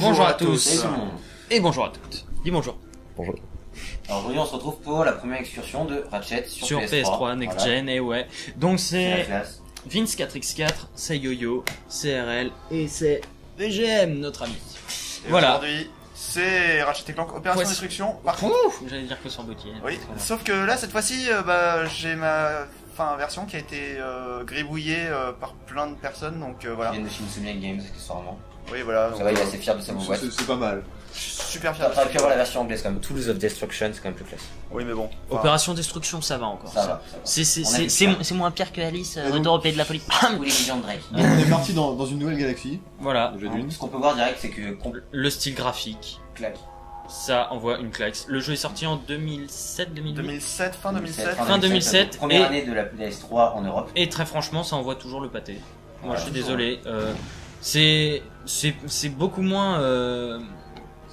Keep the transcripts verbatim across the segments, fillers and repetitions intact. Bonjour, bonjour à, à tous et bonjour à toutes. Dis bonjour. Bonjour. Alors aujourd'hui on se retrouve pour la première excursion de Ratchet sur, sur P S trois. P S trois Next voilà. Gen, et ouais. Donc c'est Vince quatre par quatre, c'est Yoyo, C R L et c'est V G M notre ami. Et voilà. Aujourd'hui c'est Ratchet et Clank Opération ouais, Destruction. Par contre, j'allais dire que sur boutier. Oui, sauf que là cette fois-ci euh, bah, j'ai ma... Enfin, version qui a été euh, gribouillée euh, par plein de personnes, donc euh, voilà. Il y a de Shinsumiya Games, accessoirement. Oui, voilà. Ça va, il est assez fier de sa boîte. C'est pas mal. Je suis super fier. T'aurais pu avoir la version anglaise quand même. Tools of Destruction, c'est quand même plus classe. Oui, mais bon. Enfin... Opération Destruction, ça va encore. Ça, ça va. va. C'est moins pire que Alice, euh, Retour au Pays de la Police ou les visions de Drake. On est parti dans, dans une nouvelle galaxie. Voilà. Donc, ce qu'on peut voir direct, c'est que le style graphique. Claque. Ça envoie une claque. Le jeu est sorti en deux mille sept, deux mille huit. deux mille sept, fin deux mille sept. Fin deux mille sept. Première année de la P S trois en Europe. Et très franchement, ça envoie toujours le pâté. Moi, je suis désolé. C'est beaucoup moins. Euh...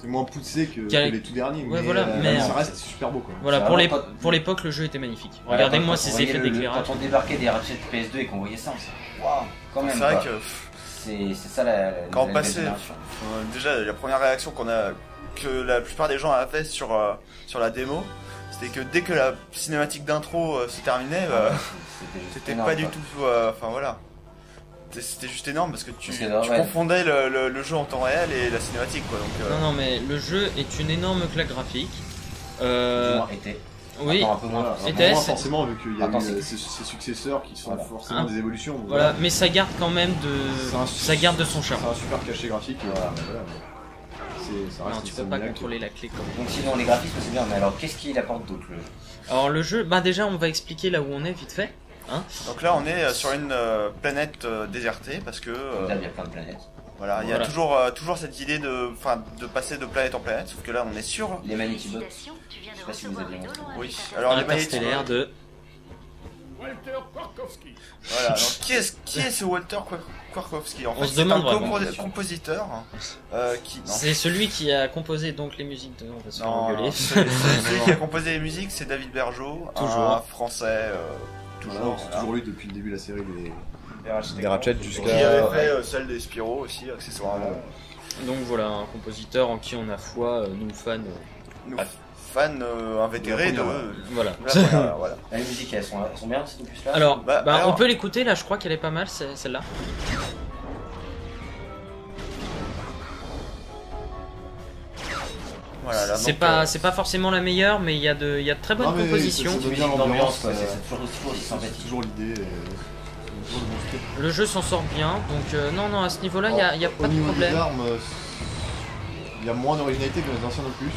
C'est moins poussé que, que les tout derniers. Ouais, mais voilà, euh, mais ça reste super beau. Quoi. Voilà, pour l'époque, le jeu était magnifique. Ouais, regardez-moi ces effets d'éclairage. Quand on débarquait des Ratchet P S deux et qu'on voyait ça, on s'est dit waouh, quand même. C'est vrai que. C'est ça la. Quand on passait. Déjà, la première réaction qu'on a. Que la plupart des gens avaient sur, euh, sur la démo, c'était que dès que la cinématique d'intro euh, se terminait, euh, c'était pas quoi. Du tout. Enfin euh, voilà. C'était juste énorme parce que tu, parce que là, tu ouais. confondais le, le, le jeu en temps réel et la cinématique. Quoi, donc, euh... Non, non, mais le jeu est une énorme claque graphique. Euh... Oui, c'était forcément vu qu'il y a eu ses successeurs qui sont voilà. forcément hein des évolutions. Voilà. Voilà. voilà, mais ça garde quand même de. Un, ça garde de son charme. C'est un super cachet graphique. Et voilà, voilà. Non, tu peux pas contrôler la clé quand même. Donc sinon les graphismes c'est bien, mais alors qu'est-ce qu'il apporte d'autre le jeu? Alors le jeu, bah déjà on va expliquer là où on est vite fait. Hein donc là on est sur une euh, planète euh, désertée parce que... Euh, là, il y a plein de planètes. Voilà, il voilà. y a toujours, euh, toujours cette idée de, de passer de planète en planète, sauf que là on est sur... Les Manity Bots, je sais pas si vous avez montré. Oui, alors les Manity Bots... de... Walter Korkowski. Voilà, donc qui est, qui est ce Walter Korkowski? En fait, c'est un concours des compositeurs. Euh, qui... C'est celui qui a composé donc les musiques de... On va se non, celui, celui qui a composé les musiques, c'est David Bériot, un français. Euh, toujours, voilà, c'est toujours lui depuis le début de la série des, des Ratchet jusqu'à... Qui avait fait euh, celle des Spyro aussi, accessoirement. Euh... Donc voilà, un compositeur en qui on a foi, euh, nous fans. Euh... Nous. Ah. Fan euh, invétéré de. Euh, voilà. Voilà, voilà. La musique, elles sont, elles sont bien, c'est plus là. Alors, bah, bah, alors, on peut l'écouter là, je crois qu'elle est pas mal celle-là. Voilà, c'est pas, euh... pas forcément la meilleure, mais il y, y a de très bonnes non, propositions. C'est toujours, toujours sympathique. toujours l'idée. Et... Le jeu s'en sort bien, donc euh, non, non, à ce niveau-là, il oh, n'y a, a pas de problème. Il y a moins d'originalité que les anciens opus.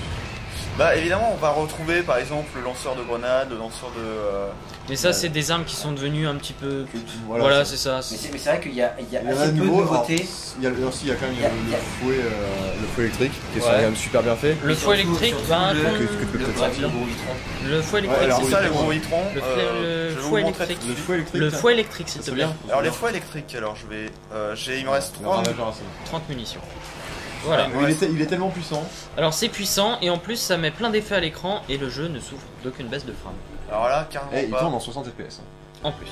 Bah évidemment on va retrouver par exemple le lanceur de grenades, le lanceur de... Euh... Mais ça c'est des armes qui sont devenues un petit peu... Voilà, voilà c'est ça. Mais c'est vrai qu'il y a, il y a assez peu nouveau, de nouveautés. Il y a, aussi, il y a quand même y a, le, y a... le, fouet, euh, le fouet électrique qui ouais. est quand même super bien fait. Le fouet électrique, ben... Le, le, le fouet électrique, c'est ça le gros vitron. Le, euh, le fouet électrique. Le fouet électrique s'il te plaît. Alors les fouets électriques, alors je vais... Euh, il me reste trente munitions. Voilà. Il est, il est tellement puissant. Alors c'est puissant et en plus ça met plein d'effets à l'écran et le jeu ne souffre d'aucune baisse de frame. Alors là carrément et pas. Il tourne en soixante F P S. En plus.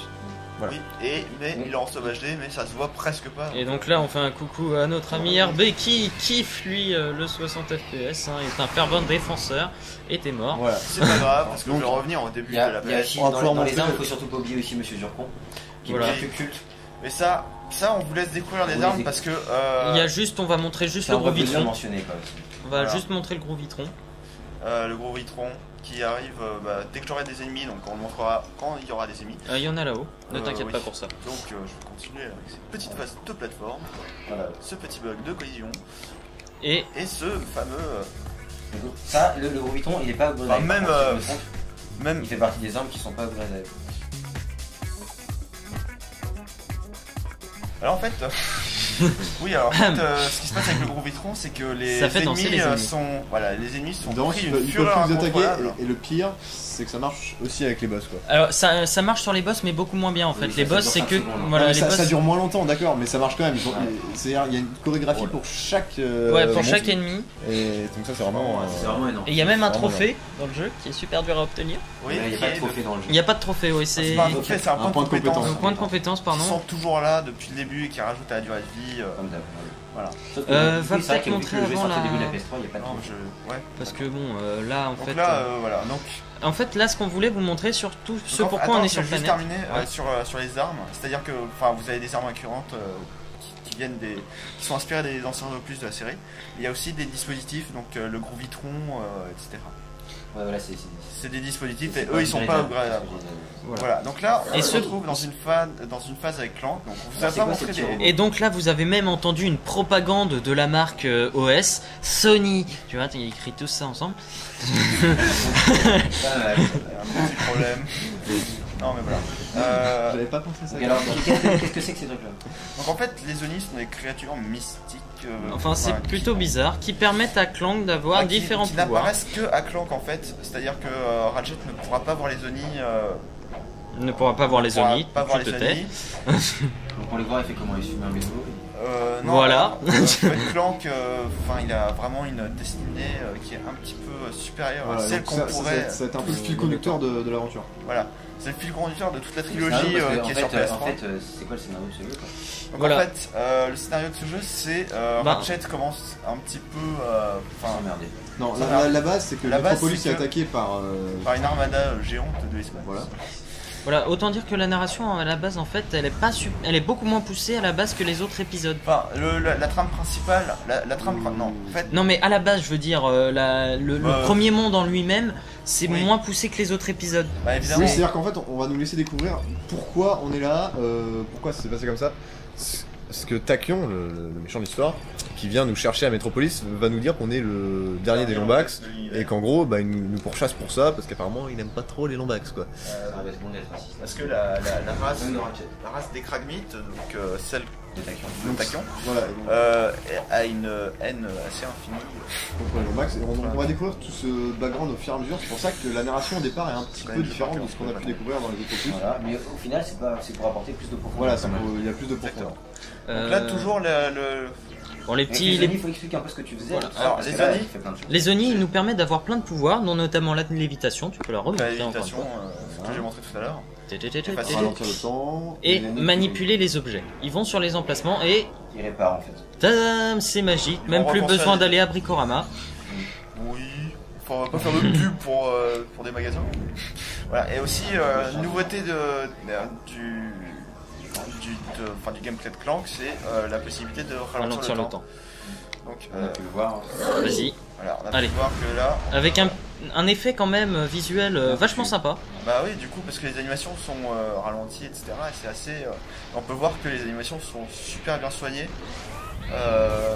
Voilà. Oui, et mais oui. il est en sauvage D mais ça se voit presque pas. Et donc là on fait un coucou à notre ami Herbé qui kiffe lui euh, le soixante F P S, hein, est un fervent défenseur et t'es mort. Voilà. C'est pas grave parce que donc, je vais revenir au début a, de la page. Dans, dans, dans les armes il faut surtout pas oublier aussi Monsieur Durcon qui voilà. est un peu culte. Mais ça, ça on vous laisse découvrir les armes parce que... Euh... Il y a juste, on va montrer juste le gros vitron. Mentionné, quoi, on va voilà. juste montrer le gros vitron. Euh, le gros vitron qui arrive euh, bah, dès que j'aurai des ennemis, donc on le montrera quand il y aura des ennemis. Euh, il y en a là-haut, ne euh, t'inquiète oui. pas pour ça. Donc euh, je vais continuer avec cette petite phase de plateforme, voilà. ce petit bug de collision et, et ce fameux... Euh... Ça, le, le gros vitron il est pas upgradable. Enfin, même, contre, euh... même... Il fait partie des armes qui sont pas upgradables. Alors en fait, euh, oui alors en fait, euh, ce qui se passe avec le gros vitron c'est que les ennemis, les ennemis sont voilà les ennemis sont donc ils peuvent plus vous attaquer et, et le pire c'est que ça marche aussi avec les boss quoi. Alors ça, ça marche sur les boss mais beaucoup moins bien en fait. Oui, les ça, boss c'est que voilà non, les ça, boss... ça dure moins longtemps d'accord mais ça marche quand même. Ouais. C'est-à-dire il y a une chorégraphie voilà. pour chaque euh, ouais pour chaque ennemi. Et donc ça c'est vraiment, euh, vraiment énorme. Et il y a même un trophée dans le jeu qui est super dur à obtenir. Oui il n'y a pas de trophée dans le jeu. Il n'y a pas de trophée oui c'est un point de compétence. Un point de compétence pardon. Ils sont toujours là depuis le début. Et qui rajoute à la durée de vie. Euh, Voilà. Euh, va peut-être montrer avant la... Parce que bon, euh, là en donc fait... Là, euh, voilà. Donc... En fait, là, ce qu'on voulait vous montrer, sur tout ce donc, pourquoi attends, on est sur le planète. Terminer, ouais. euh, sur, euh, sur les armes, c'est-à-dire que vous avez des armes récurrentes euh, qui, qui, viennent des... qui sont inspirées des anciens opus de la série. Il y a aussi des dispositifs, donc euh, le gros vitron, euh, et cetera. Ouais, voilà, c'est des dispositifs et eux ils sont pas upgradables. Voilà. voilà, donc là on et se retrouve dans une, phase, dans une phase avec Clank. Donc on vous a pas montré des... Et donc là vous avez même entendu une propagande de la marque euh, O S, Sony. Tu vois, tu as écrit tout ça ensemble. Un petit problème. Non mais voilà. Euh... J'avais pas pensé à ça. Qu'est-ce que c'est que ces trucs-là? Donc en fait les Zonis sont des créatures mystiques. Euh, enfin c'est enfin, plutôt qui... bizarre, qui permettent à Clank d'avoir ah, différents qui, qui pouvoirs. Qui n'apparaissent que à Clank en fait, c'est-à-dire que euh, Ratchet ne pourra pas voir les Zonis. Euh... Ne pourra pas voir les Zonis. Pas voir les Zonis. Donc on les voit, il fait comment? Il fume un vélo. Euh, non, voilà. Euh, Clank, euh, il a vraiment une destinée euh, qui est un petit peu euh, supérieure voilà, à celle qu'on pourrait. C'est un peu le fil conducteur de, de l'aventure. Voilà, c'est le fil conducteur de toute la trilogie euh, qui est fait, sur P S trois. En fait, euh, c'est quoi le scénario de ce jeu quoi? Donc, voilà. En fait, euh, le scénario de ce jeu, c'est euh, bah. Ratchet commence un petit peu. Enfin, euh, merdé. Non, la, la, la base, c'est que la Métropolis est, est attaquée par. Euh, par une armada géante de l'espace. Voilà. Voilà, autant dire que la narration à la base en fait elle est pas su... elle est beaucoup moins poussée à la base que les autres épisodes. Enfin, le, la, la trame principale, la, la trame mmh. non, en fait... non mais à la base je veux dire euh, la, le, bah, le premier monde en lui-même c'est oui. moins poussé que les autres épisodes. Bah, évidemment. Oui, c'est-à-dire qu'en fait on va nous laisser découvrir pourquoi on est là, euh, pourquoi ça s'est passé comme ça. Parce que Tachyon, le, le méchant de l'histoire, qui vient nous chercher à Métropolis, va nous dire qu'on est le dernier des Lombax et qu'en gros, bah, il nous pourchasse pour ça parce qu'apparemment, il n'aime pas trop les Lombax, quoi. Euh, parce que la, la, la, race, la race des Kragmites, donc euh, celle de Tachyon, donc, Tachyon voilà, euh, a une haine assez infinie contre les Lombax. On, on va découvrir tout ce background au fur et à mesure. C'est pour ça que la narration au départ est un petit est peu différente de ce qu'on a pu découvrir dans les autres films. Voilà, mais au final, c'est pour apporter plus de profondeur. Voilà, il y a plus de profondeur. Donc là, toujours le. le... Bon, les petits. Les Zonis, il faut expliquer un peu ce que tu faisais. Voilà. Alors, les Zonis, les Zonis, ils nous permettent d'avoir plein de pouvoirs, dont notamment la lévitation. Tu peux la remonter. La lévitation, euh, que j'ai montré tout à l'heure. Et manipuler les objets. Ils vont sur les emplacements et. Ils réparent en fait. Tadam, c'est magique. Même plus besoin d'aller à Bricorama. Oui. Enfin, on va pas faire de pub pour pour des magasins. Voilà. Et aussi, nouveauté de du. Du, de, enfin, du gameplay de Clank, c'est euh, la possibilité de ralentir, ralentir le, le temps. temps. Donc, on euh, a pu le voir. Vas-y. Voilà, on a Allez. pu voir que là. Avec un, un effet quand même visuel euh, vachement sympa. Bah oui, du coup, parce que les animations sont euh, ralenties, et cetera. Et c'est assez. Euh, on peut voir que les animations sont super bien soignées. Euh,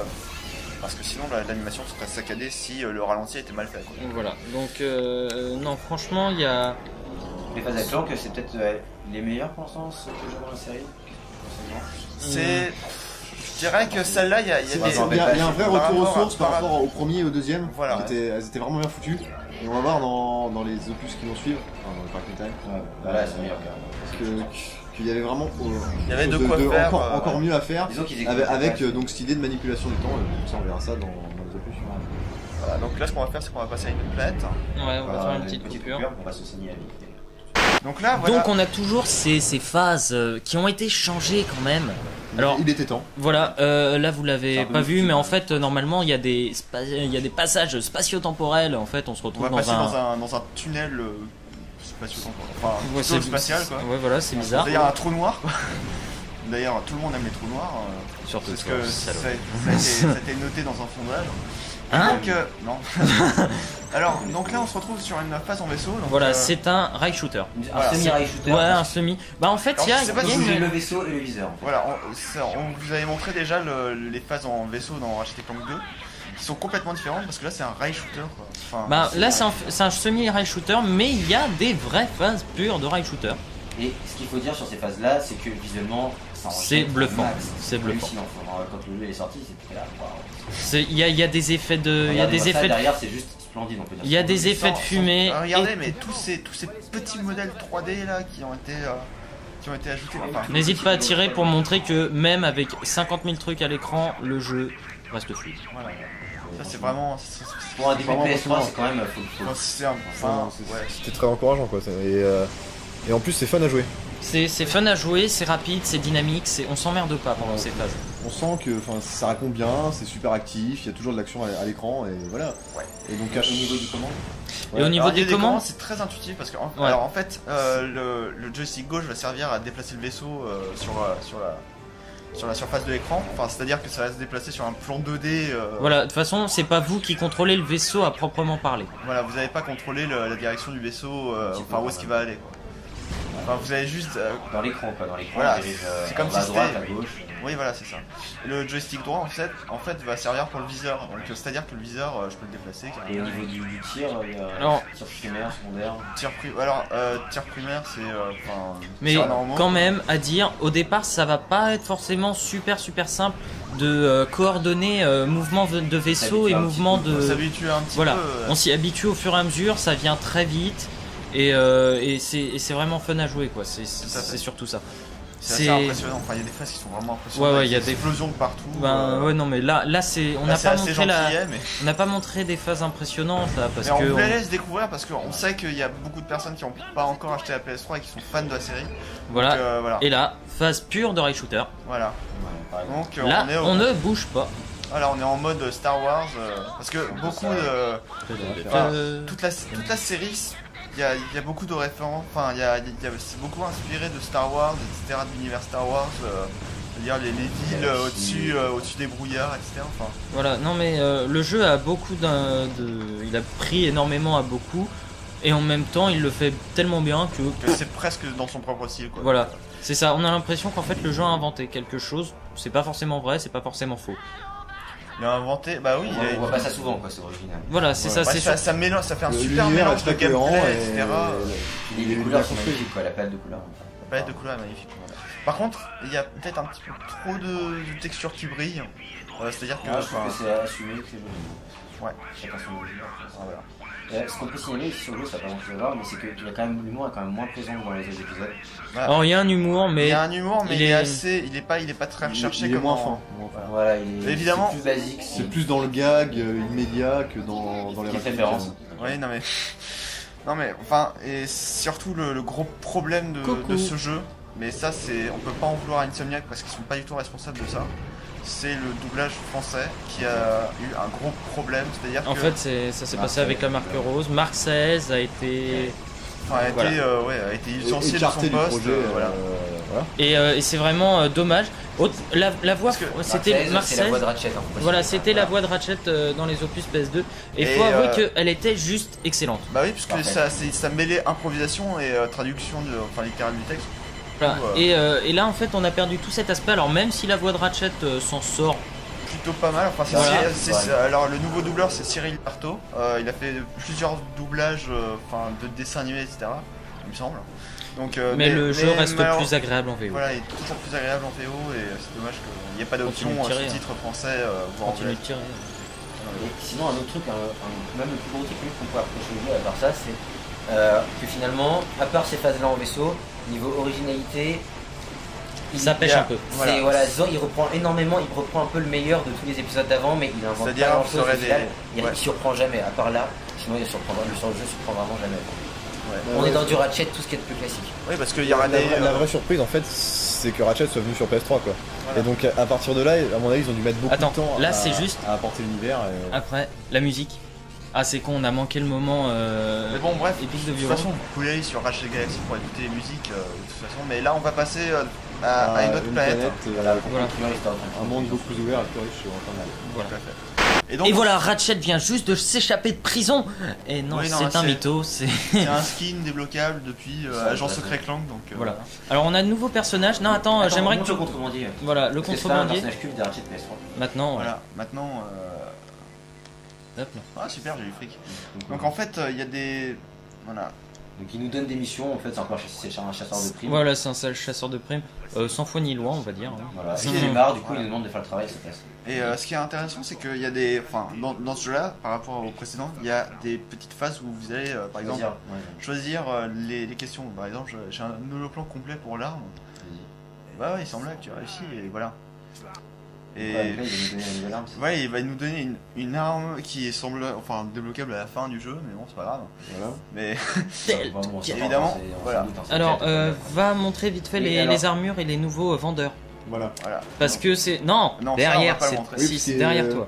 parce que sinon, l'animation serait saccadée si euh, le ralenti était mal fait. Quoi. Voilà. Donc, euh, non, franchement, il y a. Les phases à Clank, c'est peut-être euh, les meilleurs pour l'instant que je vois dans la série. C'est. Je dirais que celle-là, il y a, y, a des... y, a, y a un vrai retour aux sources par rapport à... au premier et au deuxième. Voilà. Qui étaient, elles étaient vraiment bien foutues. Et on va voir dans, dans les opus qui vont suivre, enfin, dans le Park Time. Ouais, voilà, euh, c'est meilleur quand même. Qu'il y avait vraiment euh, avait de quoi de, faire, encore, euh, encore ouais. mieux à faire. Avec, avec euh, donc, cette idée de manipulation du temps, euh, ça, on verra ça dans, dans les opus. Voilà, donc là, ce qu'on va faire, c'est qu'on va passer à une autre planète. Ouais, on va faire une petite coupure. On va se signaler. Donc, là, voilà. Donc on a toujours ces, ces phases euh, qui ont été changées quand même. Alors, il était temps. Voilà, euh, là vous l'avez pas vu, mais en fait normalement il y a des, il y a des passages spatio-temporels. En fait on se retrouve on va dans, un... Dans, un, dans un tunnel euh, spatio-temporel. Enfin, ouais, c'est spatial quoi. Ouais voilà, c'est bizarre. D'ailleurs un trou noir quoi. D'ailleurs tout le monde aime les trous noirs. Euh, Surtout parce toi, que ça, ça a été noté dans un sondage. Hein donc, euh, non. Alors, donc là, on se retrouve sur une phase en vaisseau. Donc voilà, euh... c'est un rail shooter. Un semi-rail shooter. Ouais, un semi. Bah, en fait, il y a. Pas si une... le vaisseau et le viseur. En fait. Voilà, on, ça, on vous avait montré déjà le, les phases en vaisseau dans Ratchet Clank deux, qui sont complètement différentes parce que là, c'est un rail shooter. Quoi. Enfin, bah, là, c'est un, un semi-rail shooter, mais il y a des vraies phases pures de rail shooter. Et ce qu'il faut dire sur ces phases-là, c'est que visuellement. C'est bluffant, c'est bluffant. Quand le jeu est sorti, c'était là. Il y a, y a des effets de, il y a des effets derrière, c'est juste splendide. On peut dire. Il y a des effets de fumée. Regardez, mais tous ces, tous ces petits modèles trois D là qui ont été, qui ont été ajoutés. N'hésite pas à tirer pour montrer que même avec cinquante mille trucs à l'écran, le jeu reste fluide. Voilà. Ça c'est vraiment. Pour un début P S trois, c'est quand même. C'était très encourageant quoi. Et en plus, c'est fun à jouer. C'est fun à jouer, c'est rapide, c'est dynamique, on s'emmerde pas pendant ces phases. on sent que ça raconte bien, c'est super actif, il y a toujours de l'action à, à l'écran et voilà. Ouais. Et donc à... au niveau du commande. Ouais. Et au niveau alors, des, des commandes, c'est très intuitif parce que en, ouais. alors en fait euh, le, le joystick gauche va servir à déplacer le vaisseau euh, sur, euh, sur la. sur la surface de l'écran, enfin c'est-à-dire que ça va se déplacer sur un plan deux D. Euh... Voilà, de toute façon, c'est pas vous qui contrôlez le vaisseau à proprement parler. Voilà, vous n'avez pas contrôlé le, la direction du vaisseau, euh, enfin où est-ce qu'il va aller quoi. Enfin, vous avez juste euh... dans l'écran, pas dans l'écran. Voilà, c'est comme si c'était à droite, à gauche. Oui, voilà, c'est ça. Le joystick droit en fait, en fait, va servir pour le viseur. Donc c'est-à-dire que le viseur, euh, je peux le déplacer. Et au niveau du tir, il y a alors, tir primaire, secondaire. Tir pri... Alors, euh, tir primaire, c'est. Euh, Mais quand même, à dire, au départ, ça va pas être forcément super super simple de euh, coordonner euh, mouvement de vaisseau et mouvement de. On s'habitue un petit voilà. peu. Voilà, euh... on s'y habitue au fur et à mesure. Ça vient très vite. Et, euh, et c'est vraiment fun à jouer quoi, c'est surtout ça. C'est impressionnant, enfin il y a des phases qui sont vraiment impressionnantes, ouais, ouais, il y a des explosions partout. Ben, euh... ouais non mais là, là c'est on n'a pas montré la... mais... on n'a pas montré des phases impressionnantes là parce mais que on vous on... la laisse découvrir parce qu'on sait qu'il y a beaucoup de personnes qui n'ont pas encore acheté la P S trois et qui sont fans de la série. Voilà. Donc, euh, voilà. Et là, phase pure de rail shooter. Voilà. Donc euh, là, on, est au... on ne bouge pas. Voilà, on est en mode Star Wars euh, parce que beaucoup euh, euh... toute la toute la série. Il y, a, il y a beaucoup de références, enfin il y a, il y a beaucoup inspiré de Star Wars, et cetera, de l'univers Star Wars, euh, c'est-à-dire les, les villes euh, au-dessus euh, au-dessus des brouillards, et cetera. Enfin. Voilà, non mais euh, le jeu a beaucoup d'un, de, il a pris énormément à beaucoup, et en même temps il le fait tellement bien que, que c'est presque dans son propre style. Quoi. Voilà, c'est ça. On a l'impression qu'en fait le jeu a inventé quelque chose. C'est pas forcément vrai, c'est pas forcément faux. Il a inventé, bah oui, on, il a... on voit pas ça souvent, quoi, c'est original. Voilà, c'est ouais. ça, ouais, ça, ça mélange, ça fait un le super mélange de gameplay, et... et cetera. Et les couleurs sont magnifiques, quoi, la palette de couleurs. La palette de couleurs est magnifique. Voilà. Par contre, il y a peut-être un petit peu trop de, de textures qui brillent. Voilà, c'est-à-dire que. Ah, je trouve que c'est assumé, que c'est joli. Ouais. Chacun son original. Voilà. Ce qu'on peut signaler sur le jeu, ça n'a pas grand-chose à voir, mais c'est que l'humour est quand même moins présent dans les autres épisodes. Voilà. Alors il y a un humour, mais. Il y a un humour, mais il, il, est... il est assez. Il n'est pas, pas très recherché comme enfant. Voilà, il est, évidemment, est plus basique. C'est plus dans le gag euh, immédiat que dans, dans les références. Oui, non mais. Non mais, enfin, et surtout le, le gros problème de, de ce jeu, mais ça, c'est. On peut pas en vouloir à Insomniac parce qu'ils sont pas du tout responsables de ça. C'est le doublage français qui a eu un gros problème, c'est-à-dire en que fait ça s'est passé avec la marque rose. Marc seize a été enfin, a été, voilà. euh, ouais, a été licencié de son poste projet, euh, voilà. Euh, voilà. et, euh, et c'est vraiment euh, dommage. Autre, la, la voix c'était Marc seize, la voix de Ratchet, hein, voilà c'était voilà. la voix de Ratchet euh, dans les opus P S deux et, et faut euh... avouer qu'elle était juste excellente. Bah oui parce que ça, ça mêlait improvisation et euh, traduction de, enfin littéral du texte. Voilà. Et, euh, et là en fait on a perdu tout cet aspect, alors même si la voix de Ratchet euh, s'en sort plutôt pas mal, enfin, voilà. c est, c est, alors le nouveau doubleur c'est Cyril Parteau, euh, il a fait plusieurs doublages euh, de dessins animés etc il me semble. Donc, euh, mais, mais le jeu mais, reste mais, plus agréable en V O. Voilà, il est toujours plus agréable en V O et c'est dommage qu'il n'y ait pas d'option sous-titre français euh, voire anglais. Et sinon un autre truc, un, un, même le plus gros truc qu'on peut approcher le jeu à part ça c'est Euh, que finalement, à part ces phases-là en vaisseau, niveau originalité, il ça pêche un peu. Voilà. Voilà, Zor, il reprend énormément, il reprend un peu le meilleur de tous les épisodes d'avant, mais il invente pas grand-chose. Il ne surprend jamais, à part là, sinon il surprendra, le jeu surprend vraiment jamais. Ouais. On ouais, est dans ouais. du Ratchet, tout ce qui est de plus classique. Oui, parce qu'il y aura la, des... la vraie surprise en fait, c'est que Ratchet soit venu sur P S trois quoi. Voilà. Et donc à partir de là, à mon avis, ils ont dû mettre beaucoup Attends, de temps là, à, juste... à apporter l'univers. Et... Après, la musique. Ah c'est con, on a manqué le moment euh, mais bon bref, épique de, de toute façon vous pouvez aller sur Ratchet Galaxy pour écouter les musiques euh, de toute façon, mais là on va passer euh, à, à, à une autre une planète, planète euh, voilà, voilà. Un monde beaucoup plus ouvert et plus riche sur Internet. Voilà. Et, donc, et voilà, Ratchet vient juste de s'échapper de prison. Et non, oui, non c'est un mytho, c'est un skin débloquable depuis euh, Agent Secret Clank, donc euh, voilà. Alors on a de nouveaux personnages. Non, attends, attends j'aimerais que tu contrebandier. Voilà, le contrebandier. Maintenant, voilà, maintenant. Ah super, j'ai eu fric. Donc en fait, il euh, y a des... Voilà. Donc il nous donne des missions, en fait, c'est un chasseur de primes. Voilà, c'est un sale chasseur de primes, euh, sans foi ni loi, on va dire. Hein. Voilà, ce qui est marre, du coup, voilà. Il nous demande de faire le travail, c'est facile. Et euh, ce qui est intéressant, c'est qu'il y a des... Enfin, dans, dans ce jeu-là, par rapport au précédent, il y a des petites phases où vous allez, euh, par exemple, choisir, ouais. choisir euh, les, les questions. Par exemple, j'ai un holoplan complet pour l'arme. Bah ouais, il semblait que tu réussis, et voilà. Et ouais, après, il, va nous arme, ouais, il va nous donner une, une arme qui semble enfin débloquable à la fin du jeu, mais bon, c'est pas grave. Voilà. Mais évidemment, voilà. Alors, euh, va montrer vite fait les, alors, les armures et les nouveaux vendeurs. Voilà. voilà. Parce non. que c'est. Non, non, derrière, c'est oui, si, derrière euh... toi.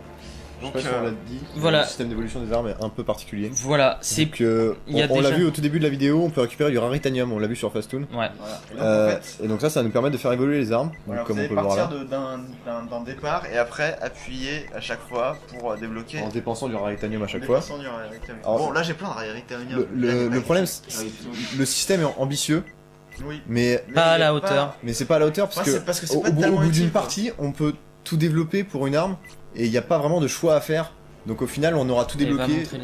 Donc, je euh, dit, voilà. Le système d'évolution des armes est un peu particulier. Voilà, c'est que. Euh, on l'a déjà... vu au tout début de la vidéo, on peut récupérer du raritanium, on l'a vu sur Fastoon. Ouais. Voilà. Et, donc, euh, en fait, et donc, ça, ça nous permet de faire évoluer les armes. Donc, alors, comme vous on peut partir d'un départ et après appuyer à chaque fois pour débloquer. En dépensant du raritanium à chaque en fois. Du alors, bon, là j'ai plein de raritanium. Le, le, le problème, le système est ambitieux. Oui. Mais. Pas à la hauteur. Mais c'est pas à la hauteur parce que au bout d'une partie, on peut tout développer pour une arme. Et il n'y a pas vraiment de choix à faire, donc au final on aura tout débloqué. Vite fait.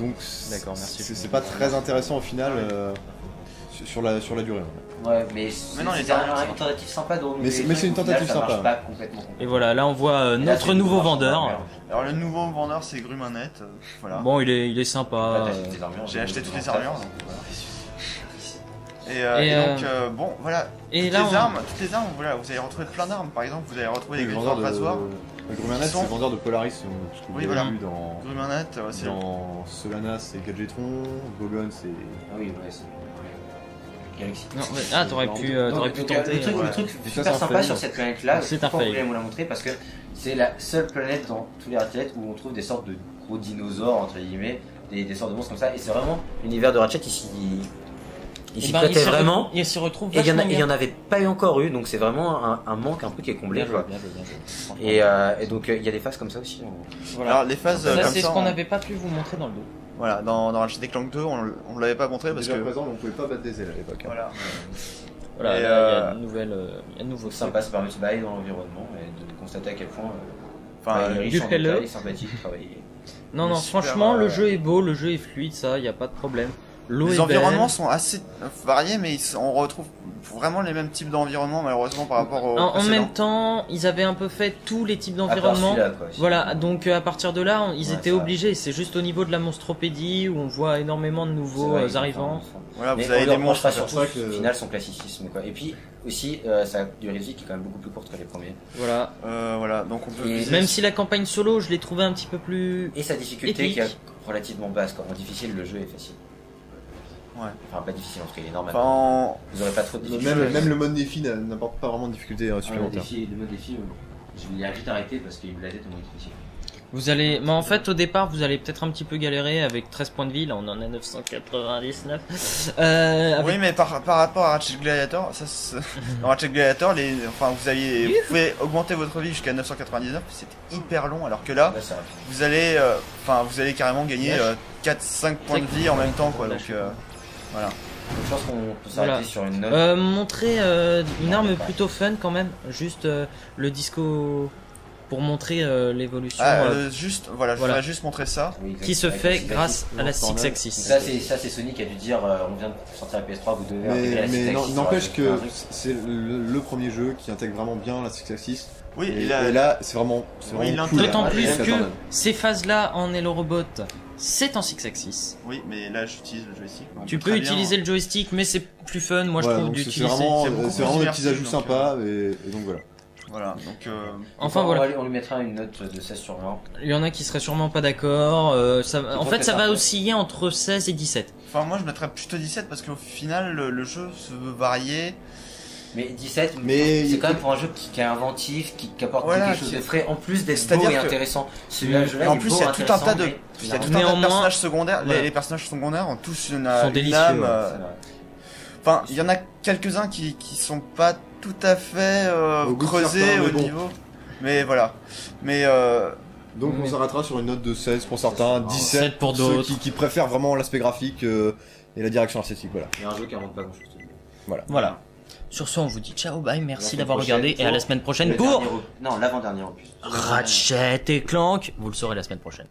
Donc c'est pas très intéressant au final euh, sur, la, sur la durée. En fait. Ouais, mais c'est une tentative sympa. Mais c'est une tentative sympa. Et voilà, là on voit euh, notre là, nouveau vendeur. Alors le nouveau vendeur c'est Grumanette. Euh, voilà. Bon, il est, il est sympa. J'ai acheté toutes les armures. Et, euh, et, et euh... donc, euh, bon, voilà. Et toutes, là, les on... armes, toutes les armes, voilà, vous allez retrouver plein d'armes. Par exemple, vous allez retrouver les griffons de rasoir. Le Grumanette, c'est le vendeur de Polaris, ce que vous oui, avez voilà. vu dans, Grumanette, ouais, dans Solana, c'est Gadgetron, Gogon, c'est... Ah oui, ouais, c'est... Galaxy. Non, ouais. Ah, t'aurais pu, euh, non, pu tenter... Le truc, ouais. le truc ça, super sympa fail. sur cette planète-là, c'est un fail. Vous la montrer parce que c'est la seule planète dans tous les Ratchet où on trouve des sortes de gros dinosaures, entre guillemets, des, des sortes de monstres comme ça, et c'est vraiment l'univers de Ratchet ici. Il s'y prêtait vraiment, et il n'y en avait pas eu encore eu, donc c'est vraiment un, un manque un peu qui est comblé. Bien, bien, bien, bien. Et, euh, et donc il euh, y a des phases comme ça aussi. Voilà. Alors les phases euh, c'est ce qu'on n'avait on... pas pu vous montrer dans le dos. Voilà, dans, dans Ratchet Clank deux, on ne l'avait pas montré parce déjà que... présent, on ne pouvait pas battre des ailes à l'époque. Hein. Voilà, voilà là, euh... il y a une nouvelle, euh, il y a un nouveau ça passe par le bail dans l'environnement et de constater à quel point... Enfin, euh, riche en détails, sympathique, travailler. Non, non, franchement, le jeu est beau, le jeu est fluide, ça, il n'y a pas de problème. Les environnements sont assez variés, mais ils, on retrouve vraiment les mêmes types d'environnements malheureusement par rapport au. En, en même temps, ils avaient un peu fait tous les types d'environnements. Voilà, donc à partir de là, on, ils ouais, étaient obligés. C'est juste au niveau de la monstropédie où on voit énormément de nouveaux vrai, arrivants. Voilà, mais vous avez des monstres sur ça que... Au final, son classicisme quoi. Et puis aussi, euh, ça a duré vie qui est quand même beaucoup plus courte que les premiers. Voilà. Euh, voilà, donc on peut. Et même si la campagne solo, je l'ai trouvée un petit peu plus. Et sa difficulté épique. qui est relativement basse, quand on difficile, le jeu est facile. Ouais. Enfin, pas difficile en tout cas, il est normal. Enfin, vous aurez pas trop de difficultés. Même, même le mode défi n'apporte pas vraiment de difficultés supplémentaires. Ah, le mode défi, je l'ai vite arrêté parce qu'il me l'a dit tellement difficile. Vous allez, mais en fait au départ vous allez peut-être un petit peu galérer avec treize points de vie, là on en a neuf cent quatre-vingt-dix-neuf. Euh, avec... Oui, mais par, par rapport à Ratchet Gladiator, ça se... dans Ratchet Gladiator, les... enfin, vous, alliez... vous pouvez augmenter votre vie jusqu'à neuf cent quatre-vingt-dix-neuf, c'était hyper long, alors que là, là vous allez, euh... enfin vous allez carrément gagner euh, quatre cinq points de vie en même temps, quoi. Donc, euh... Voilà. Je pense qu'on peut s'arrêter voilà. sur une note. Euh, montrer euh, une non, arme plutôt fun quand même, juste euh, le disco pour montrer euh, l'évolution. Ah, euh, euh, juste, voilà, voilà, je voudrais juste montrer ça. Oui, qui se fait grâce à la Sixaxis. Ça, c'est Sony qui a dû dire euh, on vient de sortir la P S trois, vous devez intégrer la Sixaxis. Mais n'empêche que c'est le, le premier jeu qui intègre vraiment bien la Sixaxis. Oui, et, et là, là c'est vraiment. Oui, d'autant cool, plus que ces phases-là en Hello Robot. C'est en six axis. Oui, mais là j'utilise le joystick. On tu peux utiliser bien. le joystick, mais c'est plus fun, moi ouais, je trouve d'utiliser. C'est vraiment, vraiment des petits ajouts sympas, euh... et, et donc voilà. Voilà, donc. Euh... Enfin, enfin voilà. On, va, on lui mettra une note de seize sur vingt. Il y en a qui seraient sûrement pas d'accord. Euh, en fait, ça va osciller entre seize et dix-sept. Enfin, moi je mettrais plutôt dix-sept parce qu'au final, le, le jeu se veut varier. Mais dix-sept, mais c'est quand même pour un jeu qui, qui est inventif, qui, qui apporte voilà, quelque chose de frais, en plus d'être beau et intéressant. Celui-là, je En plus, il y a tout un tas de, il y a tout un tas de personnages secondaires. Ouais. Les, les personnages secondaires ont tous une, sont une âme. Euh... Enfin, il y en a quelques-uns qui, qui sont pas tout à fait euh, au creusés au niveau. Bon. Mais voilà. Mais euh... Donc, mais... on s'arrêtera sur une note de seize pour certains, dix-sept pour ceux qui, qui préfèrent vraiment l'aspect graphique euh, et la direction artistique. Voilà. Il y a un jeu qui invente pas grand-chose. Voilà. Voilà. Sur ce, on vous dit ciao, bye, merci d'avoir regardé et à la semaine prochaine pour... Non, l'avant-dernier opus. Ratchet et Clank, vous le saurez la semaine prochaine.